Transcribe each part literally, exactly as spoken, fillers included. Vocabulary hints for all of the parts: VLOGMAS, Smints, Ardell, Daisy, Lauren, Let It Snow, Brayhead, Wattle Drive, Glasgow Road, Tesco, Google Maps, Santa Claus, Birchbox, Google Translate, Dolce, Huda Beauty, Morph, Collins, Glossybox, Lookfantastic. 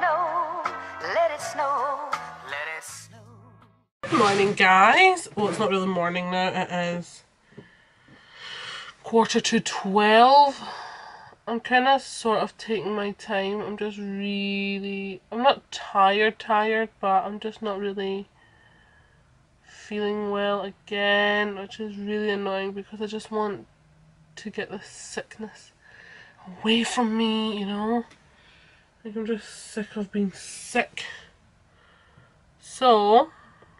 snow, let it snow, let it snow. Morning, guys. Well, it's not really morning now, it is quarter to twelve. I'm kind of sort of taking my time. I'm just really, I'm not tired tired, but I'm just not really feeling well again, which is really annoying because I just want to get this sickness away from me, you know. Like, I'm just sick of being sick. So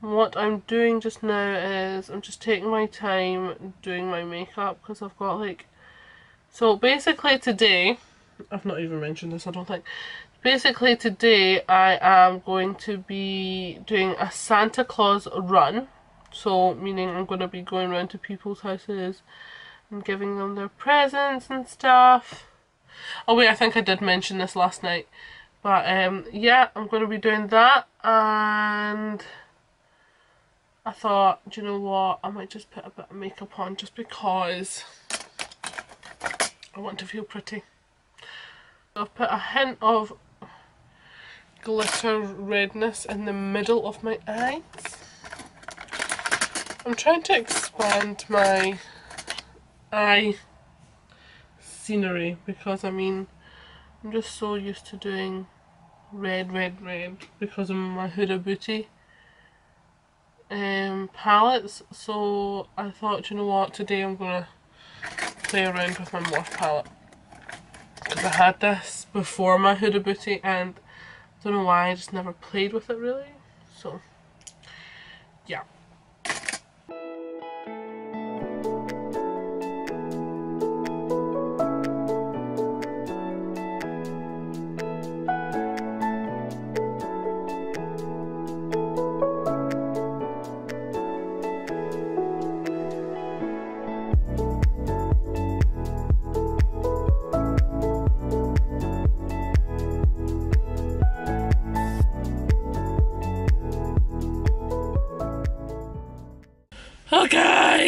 what I'm doing just now is I'm just taking my time doing my makeup because I've got like, so basically today, I've not even mentioned this, I don't think. Basically today I am going to be doing a Santa Claus run. So meaning I'm going to be going around to people's houses and giving them their presents and stuff. Oh wait, I think I did mention this last night. But um, yeah, I'm going to be doing that, and I thought, do you know what, I might just put a bit of makeup on just because I want to feel pretty. I've put a hint of glitter redness in the middle of my eyes. I'm trying to expand my eye scenery because, I mean, I'm just so used to doing red, red, red because of my Huda Beauty um, palettes. So I thought, you know what, today I'm going to play around with my Morph palette because I had this before my Huda Beauty and I don't know why, I just never played with it really. So yeah.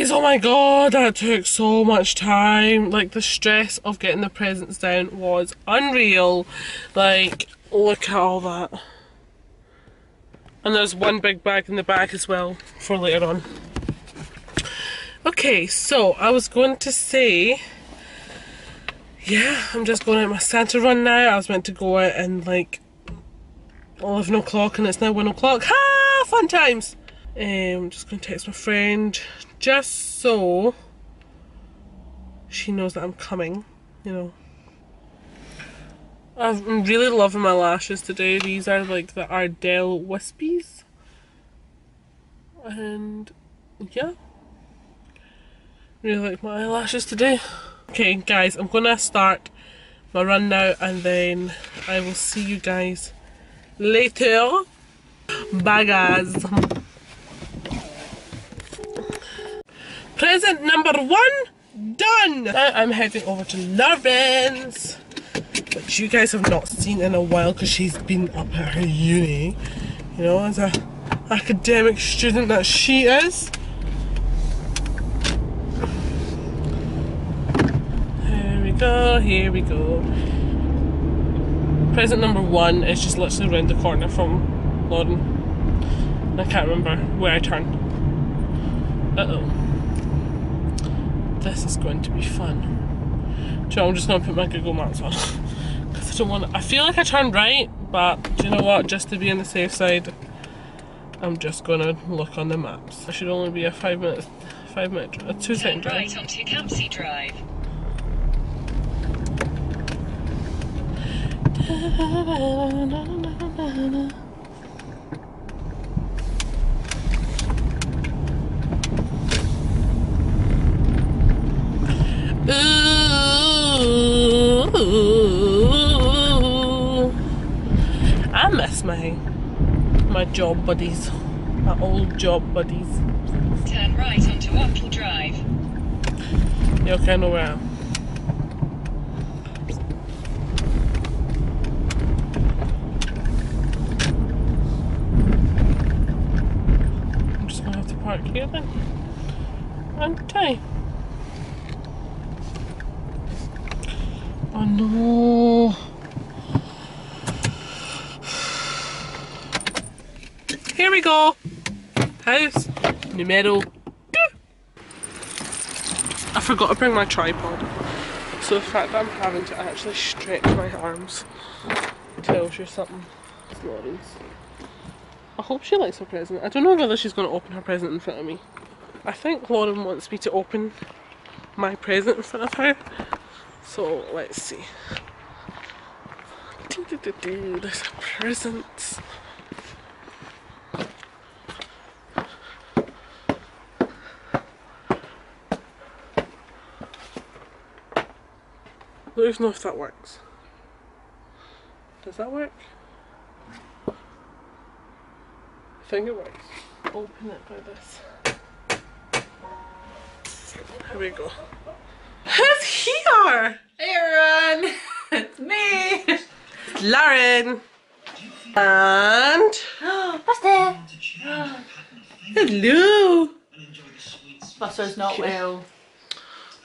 Oh my god, that took so much time. Like, the stress of getting the presents down was unreal. Like, look at all that. And there's one big bag in the back as well for later on. Okay, so I was going to say, yeah, I'm just going out my Santa run now. I was meant to go out and like eleven o'clock and it's now one o'clock. Ha! Fun times! Um, I'm just going to text my friend just so she knows that I'm coming, you know. I'm really loving my lashes today. These are like the Ardell wispies. And yeah, really like my eyelashes today. Okay guys, I'm going to start my run now and then I will see you guys later. Bye guys. Present number one, done! Now I'm heading over to Lauren's, which you guys have not seen in a while because she's been up at her uni, you know, as a academic student that she is. Here we go, here we go. Present number one is just literally around the corner from Lauren. I can't remember where I turned. Uh-oh. This is going to be fun. So I'm just going to put my Google Maps on because I don't want to, I feel like I turned right, but do you know what, just to be on the safe side I'm just going to look on the maps. It should only be a five minute five minute a two second drive. Right onto Campsie Drive. Ooh, I miss my my job buddies, my old job buddies. Turn right onto Wattle Drive. Yeah, okay, I know where I am. I'm just gonna have to park here then. Okay. Oh no! Here we go. House numero two. I forgot to bring my tripod. So the fact that I'm having to actually stretch my arms tells you something. It's Lauren's. I hope she likes her present. I don't know whether she's going to open her present in front of me. I think Lauren wants me to open my present in front of her. So let's see. There's a present. I don't even know if that works. Does that work? I think it works. Open it by this. Here we go. Who's here? Hey everyone! It's me! It's Lauren! And... what's there? Hello! Buster's not well.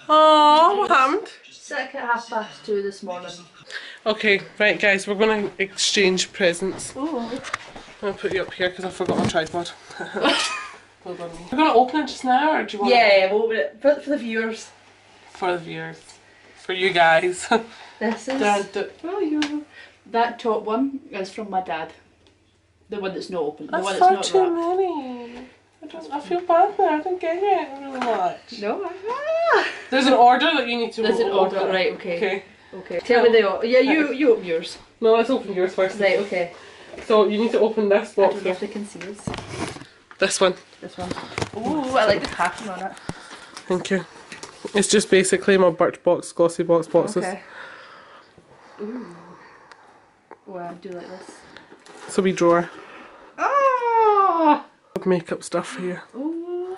Oh, what happened? Sick at half past two this morning. Okay, right guys, we're going to exchange presents. Ooh. I'm going to put you up here because I forgot my tripod. We're going to open it just now, or do you want yeah, to? Yeah, we'll open it. Put it for the viewers. For the viewers. For you guys. This is... Dad, do... well, you... That top one is from my dad. The one that's not open. That's the one that's not wrapped. Many. I, don't, I feel bad now, I didn't get it really much. No, ah. There's an order that you need to There's an order, order, right, okay. Okay. Okay. Tell me the order. Yeah, you, you open yours. No, let's open yours first. Right, okay. So you need to open this box. I don't know if they can see us. This one. This one. Oh, I like the pattern on it. Thank you. It's just basically my Birchbox, Glossybox boxes. Okay. Ooh. Wow, I do like this. It's a wee drawer. Ah! Makeup stuff here. Ooh.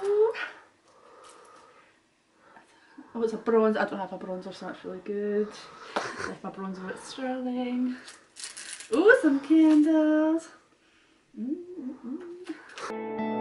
Oh, it's a bronze. I don't have a bronzer, so that's really good. I like my bronzer at Sterling. Oh, some candles. Mm -mm.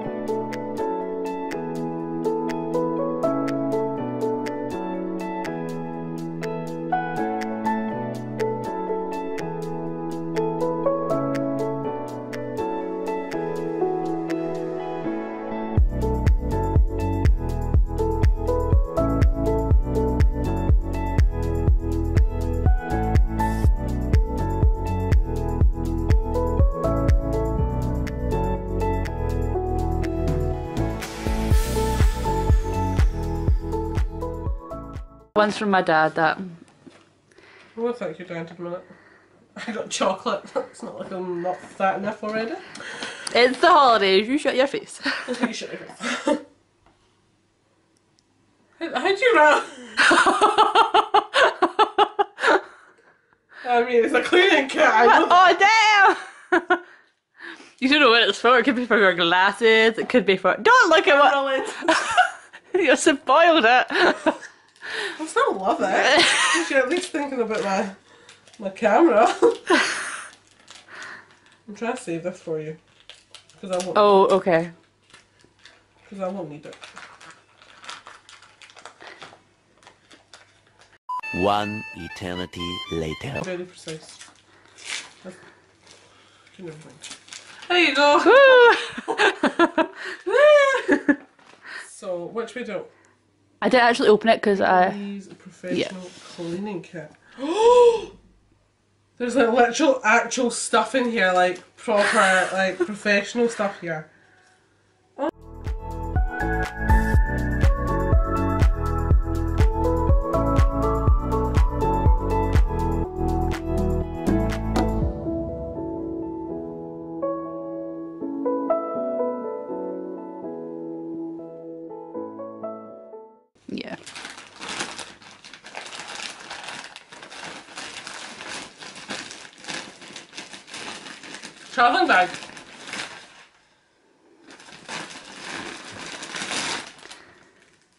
One's from my dad, that. Well, thank you, Dad, in a minute. I got chocolate. It's not like I'm not fat enough already. It's the holidays, you shut your face. You shut your face. How'd you wrap? I mean, it's a cleaning kit. Oh, damn! You don't know what it's for. It could be for your glasses, it could be for. Don't look at what. You spoiled it. I still love it. You should at least thinking about my my camera. I'm trying to save this for you because I won't. Oh, okay. Because I won't need it. One eternity later. Very precise. There you go. Woo! So, which we do? I didn't actually open it because I. These professional yeah. cleaning kit. Oh, there's like literal actual stuff in here, like proper, like professional stuff here. Oh. Yeah. Traveling bag.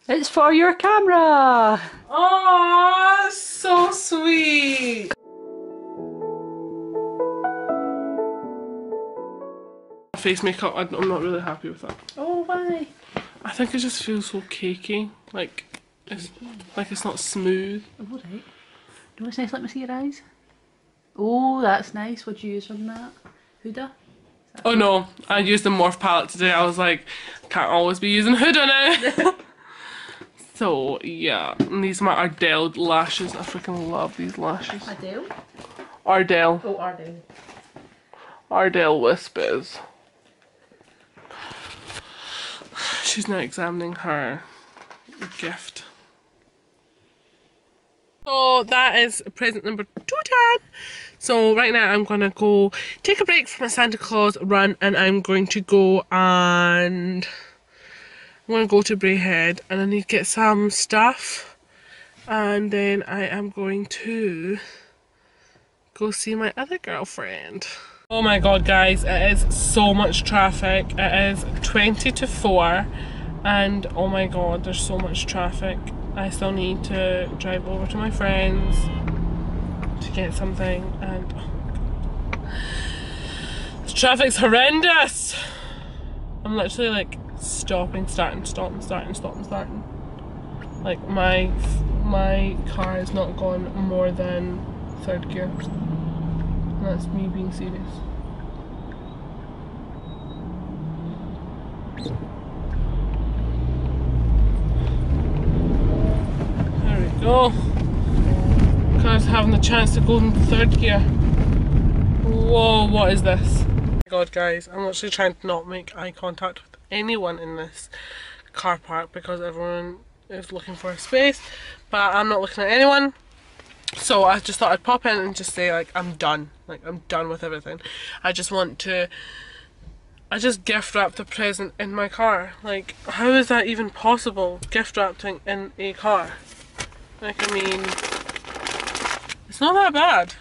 It's for your camera. Oh, that's so sweet. Face makeup, I'm not really happy with that. Oh, why? I think it just feels so cakey, like it's, like it's not smooth. Oh, right. Do you want to nice? Let me see your eyes. Oh, that's nice. What do you use from that? Huda? Oh no, I used the Morph palette today. I was like, can't always be using Huda now. So yeah, and these are my Ardell lashes. I freaking love these lashes. Ardell? Ardell. Oh, Ardell. Ardell Whispers. She's now examining her gift. So that is present number two done. So right now I'm going to go take a break from my Santa Claus run, and I'm going to go and I'm going to go to Brayhead, and I need to get some stuff, and then I am going to go see my other girlfriend. Oh my god guys, it is so much traffic. It is twenty to four and oh my god, there's so much traffic. I still need to drive over to my friends to get something, and oh my god, this traffic's horrendous. I'm literally like stopping, starting, stopping, starting, stopping, starting. Like my my car has not gone more than third gear. That's me being serious. There we go. Car's having the chance to go in third gear. Whoa, what is this? Oh my god guys, I'm actually trying to not make eye contact with anyone in this car park because everyone is looking for a space, but I'm not looking at anyone. So I just thought I'd pop in and just say, like, I'm done. Like, I'm done with everything. I just want to... I just gift wrapped a present in my car. Like, how is that even possible? Gift wrapping in a car. Like, I mean... It's not that bad.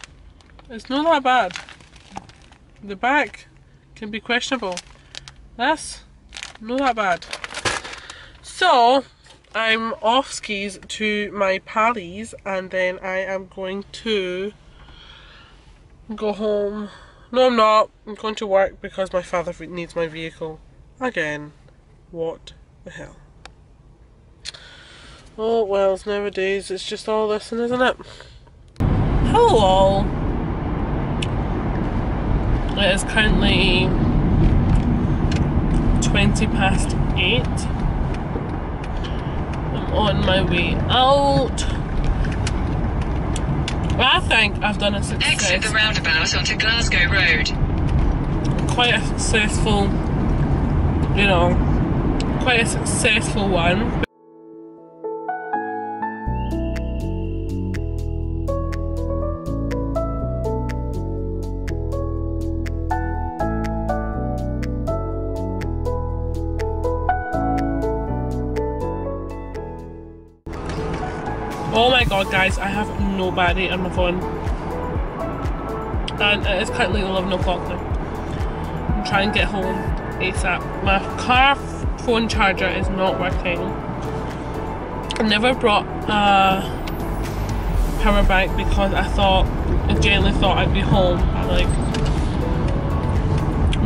It's not that bad. The back can be questionable. That's not that bad. So... I'm off skis to my pallies, and then I am going to go home. No, I'm not. I'm going to work because my father needs my vehicle again. What the hell? Oh well, nowadays it's just all this, and isn't it? Hello all. It is currently twenty past eight. On my way out. I think I've done a success. Exit the roundabout onto Glasgow Road. Quite a successful, you know, quite a successful one. Oh my god guys, I have no battery on my phone and it is currently eleven o'clock now. I'm trying to get home ASAP. My car phone charger is not working. I never brought a power bank because I thought, I genuinely thought I'd be home at like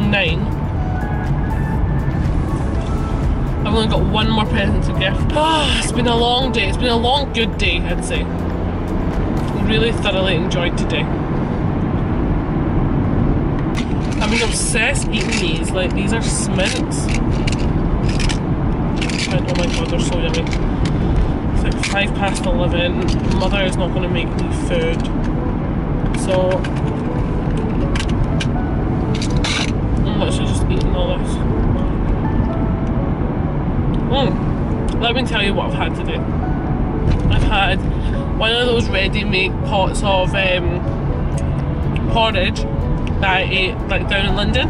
nine. I've only got one more present to gift. Oh, it's been a long day. It's been a long, good day, I'd say. I really thoroughly enjoyed today. I've been obsessed eating these. Like, these are Smints. And oh my god, they're so yummy. It's like five past eleven. Mother is not going to make me food. So, I'm literally just eating all this. Mm. Let me tell you what I've had today. I've had one of those ready-made pots of um, porridge that I ate like down in London.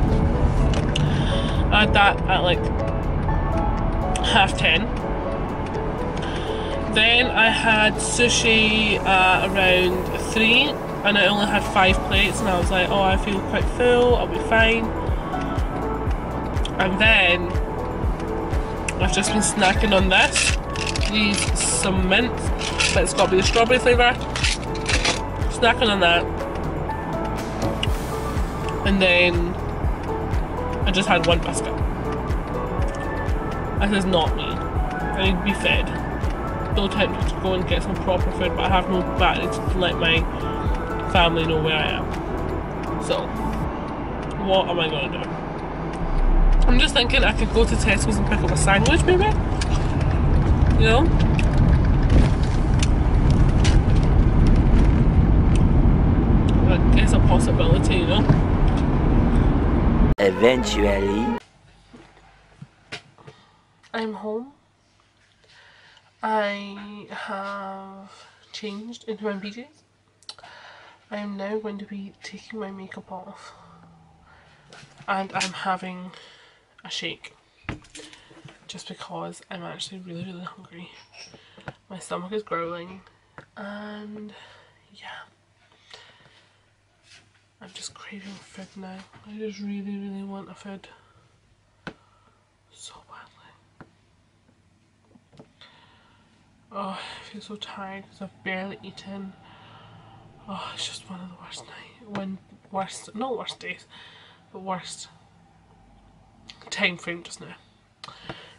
I had that at like half ten. Then I had sushi uh, around three, and I only had five plates, and I was like, oh, I feel quite full, I'll be fine. And then I've just been snacking on this, these Smints, but it's got to be the strawberry flavour. Snacking on that, and then I just had one biscuit. This is not me. I need to be fed. Still tempted to go and get some proper food, but I have no battery to let my family know where I am. So what am I going to do? I'm just thinking I could go to Tesco's and pick up a sandwich maybe, you know? But it's a possibility, you know? Eventually. I'm home. I have changed into my B Js. I am now going to be taking my makeup off and I'm having a shake just because I'm actually really really hungry. My stomach is growling and yeah, I'm just craving food now. I just really really want a food so badly. Oh, I feel so tired because I've barely eaten. Oh, it's just one of the worst night, when worst, not worst days, but worst time frame just now.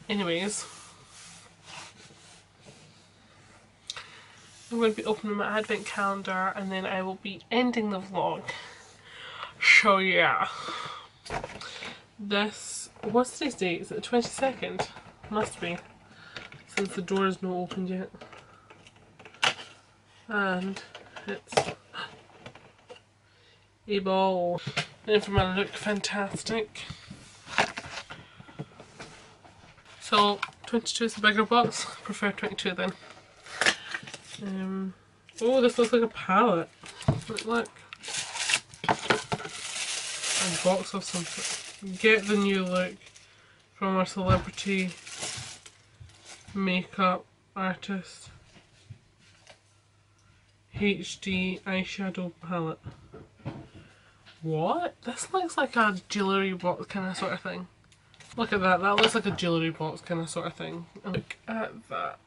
Anyways, I'm going to be opening my advent calendar and then I will be ending the vlog. So yeah, this, what's today's date? Is it the twenty-second? Must be, since the door is not opened yet. And it's a ball. Then for my Lookfantastic. So twenty-two is the bigger box. I prefer twenty-two then. Um, oh, this looks like a palette. Look, look. A box of something. Get the new look from our celebrity makeup artist. H D eyeshadow palette. What? This looks like a jewellery box kind of sort of thing. Look at that, that looks like a jewellery box kind of sort of thing. Look at that.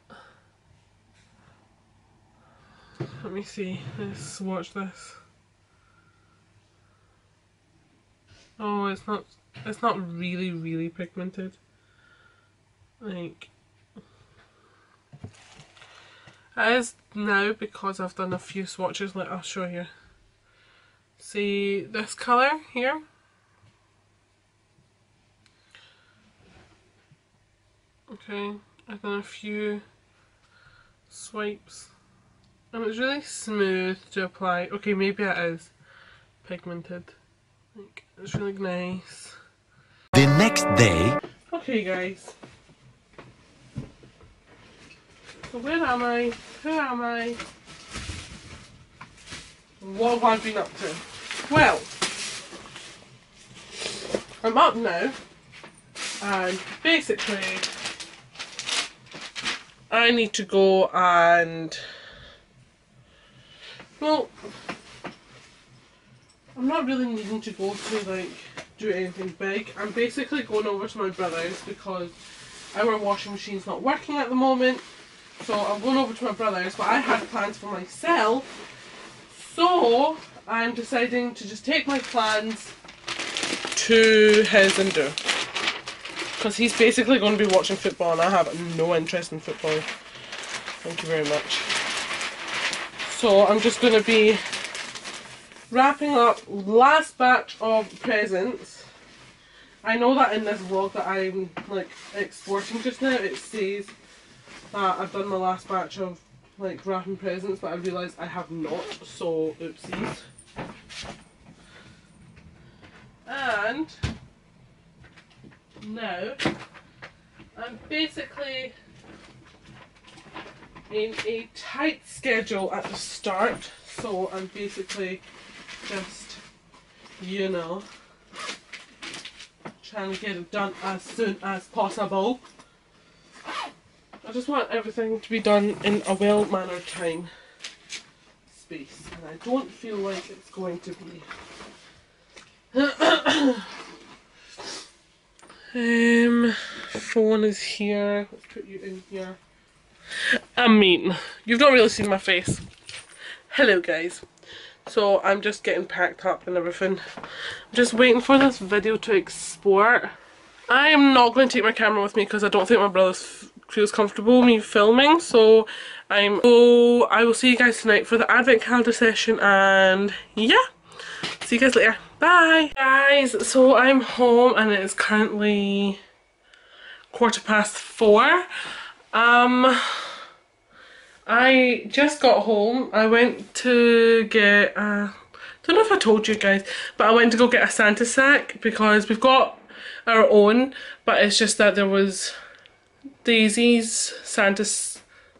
Let me see, let's swatch this. Oh, it's not, it's not really, really pigmented. Like, it is now because I've done a few swatches, like I'll show you. See this colour here? Okay, I've done a few swipes and it's really smooth to apply. Okay, maybe it is pigmented. Like, it's really nice. The next day. Okay guys. So where am I? Who am I? What have I been up to? Well, I'm up now and basically I need to go and, well, I'm not really needing to go to like do anything big. I'm basically going over to my brother's because our washing machine's not working at the moment. So I'm going over to my brother's, but I had plans for myself, so I'm deciding to just take my plans to his and do, because he's basically going to be watching football and I have no interest in football, thank you very much. So I'm just going to be wrapping up last batch of presents. I know that in this vlog that I'm like exporting just now it says Uh, I've done my last batch of like wrapping presents, but I realised I have not, so oopsies. And now I'm basically in a tight schedule at the start, so I'm basically just, you know, trying to get it done as soon as possible. I just want everything to be done in a well-mannered time space, and I don't feel like it's going to be. um, phone is here. Let's put you in here. I mean, you've not really seen my face. Hello, guys. So I'm just getting packed up and everything. I'm just waiting for this video to export. I am not going to take my camera with me because I don't think my brother's feels comfortable me filming, so I'm so I will see you guys tonight for the advent calendar session, and yeah, see you guys later. Bye! Guys, so I'm home and it is currently quarter past four. Um, I just got home. I went to get a, I don't know if I told you guys, but I went to go get a Santa sack because we've got our own, but it's just that there was Daisy's Santa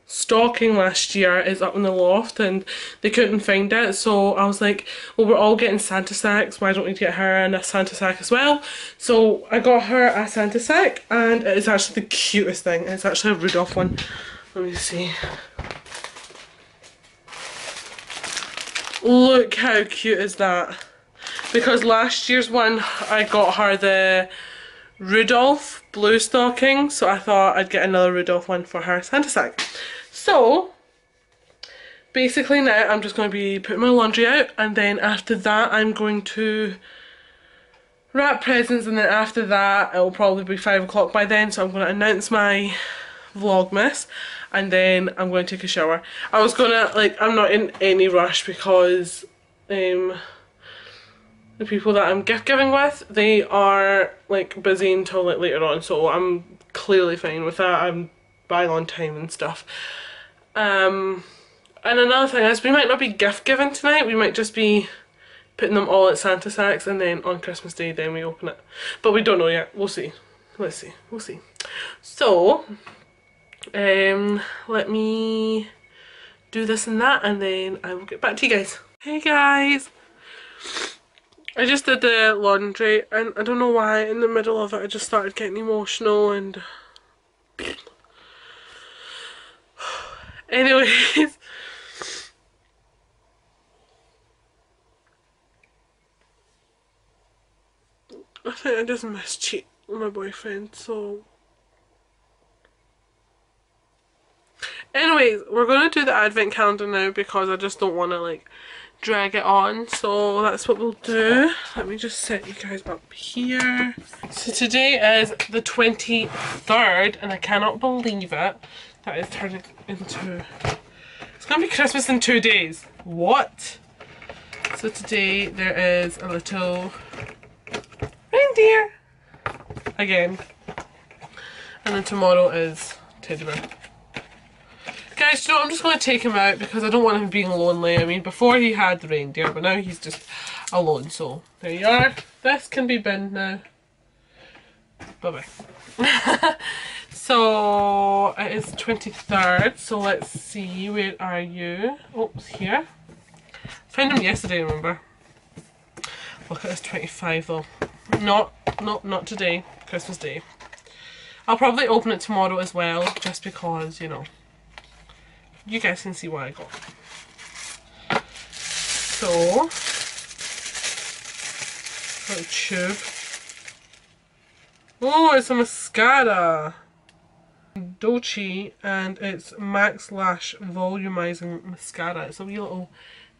stocking last year is up in the loft and they couldn't find it, so I was like, well, we're all getting Santa sacks, why don't we get her and a Santa sack as well? So I got her a Santa sack and it is actually the cutest thing. It's actually a Rudolph one. Let me see. Look how cute is that, because last year's one I got her the Rudolph blue stocking, so I thought I'd get another Rudolph one for her Santa sack. So basically now I'm just going to be putting my laundry out, and then after that I'm going to wrap presents, and then after that it'll probably be five o'clock by then, so I'm going to announce my Vlogmas and then I'm going to take a shower. I was gonna, like, I'm not in any rush because um the people that I'm gift giving with, they are like busy until like later on, so I'm clearly fine with that. I'm buying on time and stuff. Um and another thing is, we might not be gift giving tonight, we might just be putting them all at Santa sacks, and then on Christmas Day then we open it, but we don't know yet. We'll see. Let's see, we'll see. So, um, let me do this and that and then I will get back to you guys. Hey guys! I just did the laundry and I don't know why in the middle of it I just started getting emotional and... Anyways... I think I just mischeat my boyfriend, so... Anyways, we're going to do the advent calendar now because I just don't want to like drag it on, so that's what we'll do. Let me just set you guys up here. So today is the twenty-third and I cannot believe it that it's turning into... It's going to be Christmas in two days. What? So today there is a little reindeer again, and then tomorrow is Teddy Bear. Guys, you know, I'm just going to take him out because I don't want him being lonely. I mean, before he had the reindeer, but now he's just alone. So, there you are. This can be binned now. Bye-bye. So, it is twenty-third. So, let's see. Where are you? Oops, here. Found him yesterday, remember? Look at this twenty-five, though. Not, not, not today. Christmas Day. I'll probably open it tomorrow as well, just because, you know. You guys can see what I got. So, little tube. Oh, it's a mascara. Dolce, and it's Max Lash Volumizing Mascara. It's a wee little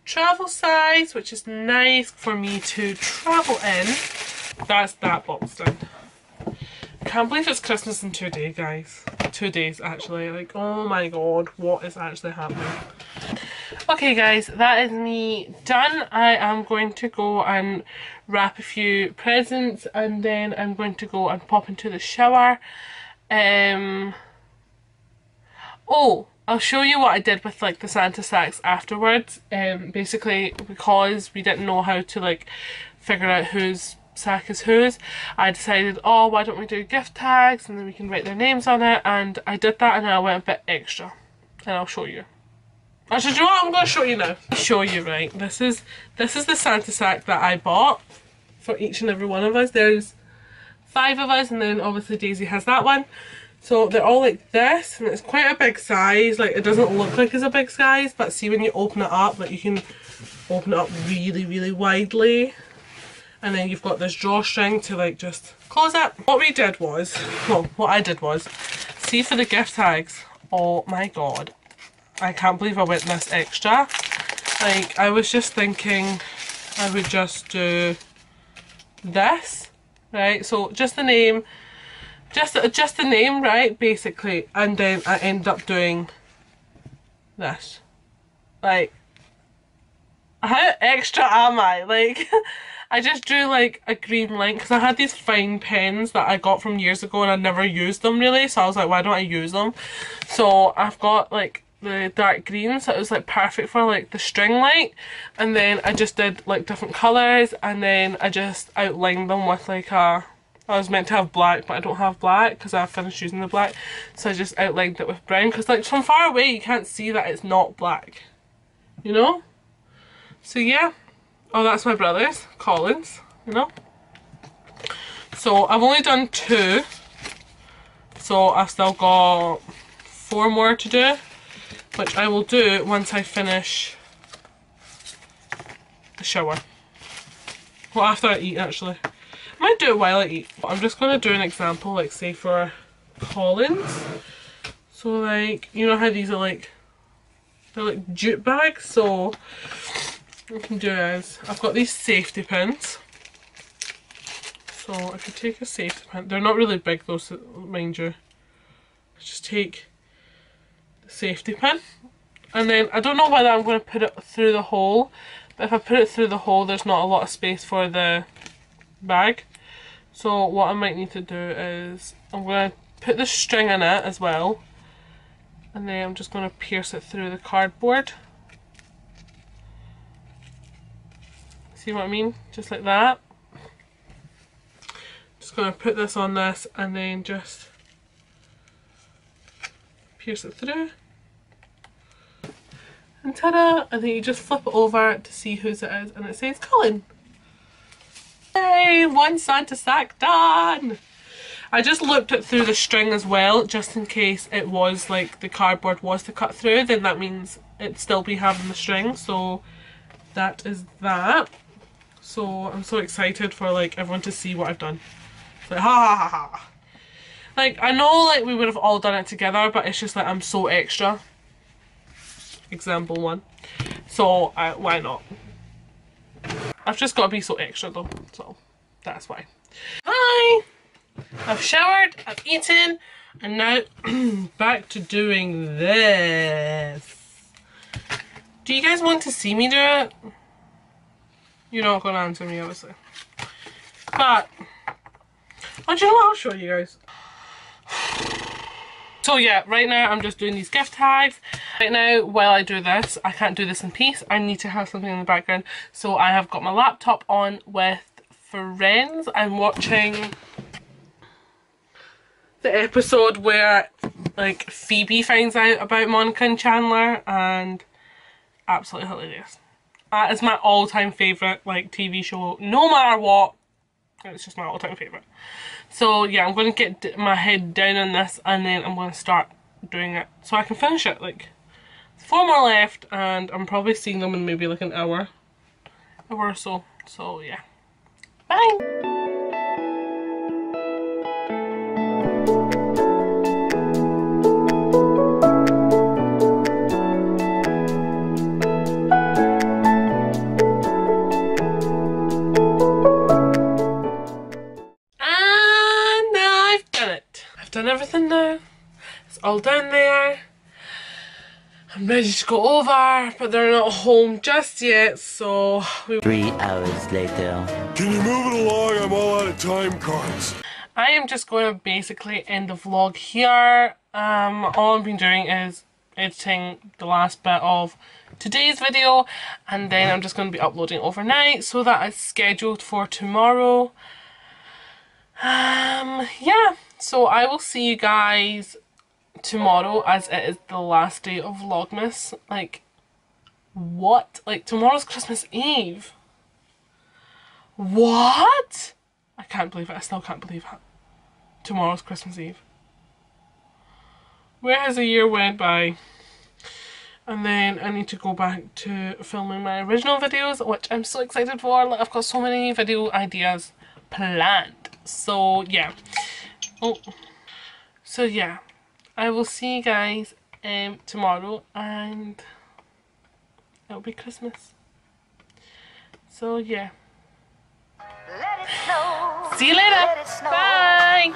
travel size, which is nice for me to travel in. That's that box done. Can't believe it's Christmas in two days, guys. Two days actually. Like, oh my god, what is actually happening? Okay, guys, that is me done. I am going to go and wrap a few presents, and then I'm going to go and pop into the shower. Um. Oh, I'll show you what I did with like the Santa sacks afterwards. Um, basically because we didn't know how to like figure out who's sack is whose, I decided, oh, why don't we do gift tags and then we can write their names on it, and I did that, and I went a bit extra, and I'll show you. Actually, do you know what? I'm going to show you now. I'll show you, right, this is this is the Santa sack that I bought for each and every one of us. There's five of us, and then obviously Daisy has that one, so they're all like this, and it's quite a big size. Like, it doesn't look like it's a big size, but see, when you open it up, like, you can open it up really really widely. And then you've got this drawstring to like just close it. What we did was, well, what I did was, see, for the gift tags, oh my god, I can't believe I went this extra. Like, I was just thinking I would just do this, right? So just the name, just, just the name, right, basically. And then I ended up doing this. Like, how extra am I? Like... I just drew like a green line because I had these fine pens that I got from years ago and I never used them really, so I was like, why don't I use them? So I've got like the dark green, so it was like perfect for like the string light, and then I just did like different colours, and then I just outlined them with like a, I was meant to have black, but I don't have black because I finished using the black, so I just outlined it with brown because like from far away you can't see that it's not black, you know? So yeah. Oh, that's my brother's, Collins, you know? So I've only done two, so I've still got four more to do, which I will do once I finish the shower. Well, after I eat, actually. I might do it while I eat. I'm just going to do an example, like, say, for Collins. So, like, you know how these are, like, they're, like, jute bags, so what I can do is, I've got these safety pins. So, if you take a safety pin, they're not really big, though, so, mind you. Just take safety pin, and then I don't know whether I'm going to put it through the hole, but if I put it through the hole there's not a lot of space for the bag, so what I might need to do is I'm going to put the string in it as well, and then I'm just going to pierce it through the cardboard. See what I mean? Just like that. Just going to put this on this and then just pierce it through, and ta-da! And then you just flip it over to see whose it is, and it says Colin. Yay! One Santa sack done! I just looped it through the string as well, just in case it was like the cardboard was to cut through, then that means it'd still be having the string, so that is that. So I'm so excited for like everyone to see what I've done. It's like ha ha ha ha. Like, I know, like, we would have all done it together, but it's just, like, I'm so extra. Example one. So, I, why not? I've just got to be so extra, though. So, that's why. Hi! I've showered, I've eaten, and now back to doing this. Do you guys want to see me do it? You're not going to answer me, obviously. But, oh, do you know what? I'll show you guys. So yeah, right now I'm just doing these gift tags. Right now, while I do this, I can't do this in peace. I need to have something in the background. So I have got my laptop on with Friends. I'm watching the episode where like Phoebe finds out about Monica and Chandler, and absolutely hilarious. That is my all-time favourite like T V show, no matter what. It's just my all-time favourite. So yeah, I'm going to get my head down on this, and then I'm going to start doing it so I can finish it. Like, four more left, and I'm probably seeing them in maybe like an hour, hour or so. So yeah, bye. Everything now, it's all down there. I'm ready to go over, but they're not home just yet, so we three hours later. Can you move it along? I'm all out of time cards. I am just going to basically end the vlog here. Um, all I've been doing is editing the last bit of today's video, and then I'm just going to be uploading overnight, so that is scheduled for tomorrow. Um, yeah. So I will see you guys tomorrow, as it is the last day of Vlogmas. Like, what? Like, tomorrow's Christmas Eve. What? I can't believe it. I still can't believe it. Tomorrow's Christmas Eve. Where has a year went by? And then I need to go back to filming my original videos, which I'm so excited for. Like, I've got so many video ideas planned. So, yeah. Oh, so yeah, I will see you guys um, tomorrow, and it'll be Christmas. So yeah, see you later. Bye.